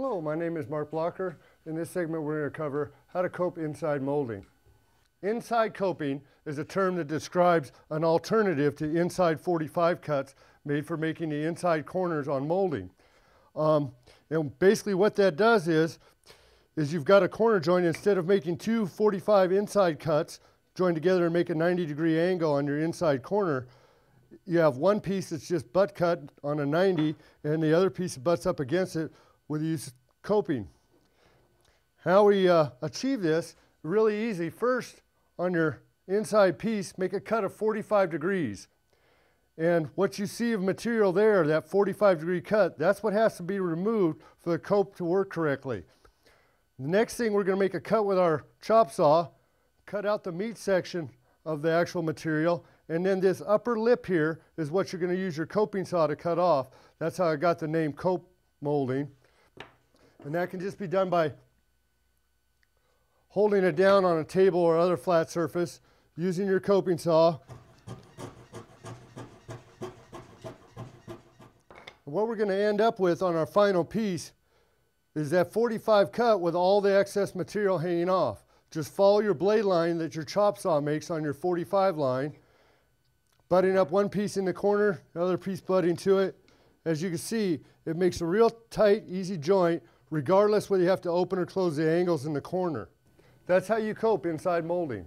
Hello, my name is Mark Blocker. In this segment we're going to cover how to cope inside molding. Inside coping is a term that describes an alternative to inside 45 cuts made for making the inside corners on molding. And basically what that does is you've got a corner joint. Instead of making two 45 inside cuts joined together and make a 90-degree angle on your inside corner, you have one piece that's just butt cut on a 90 and the other piece butts up against it with use coping. How we achieve this, really easy. First, on your inside piece, make a cut of 45 degrees. And what you see of material there, that 45-degree cut, that's what has to be removed for the cope to work correctly. The next thing, we're going to make a cut with our chop saw, cut out the meat section of the actual material, and then this upper lip here is what you're going to use your coping saw to cut off. That's how I got the name cope molding. And that can just be done by holding it down on a table or other flat surface, using your coping saw. And what we're going to end up with on our final piece is that 45 cut with all the excess material hanging off. Just follow your blade line that your chop saw makes on your 45 line, butting up one piece in the corner, the other piece butting to it. As you can see, it makes a real tight, easy joint, regardless whether you have to open or close the angles in the corner. That's how you cope inside molding.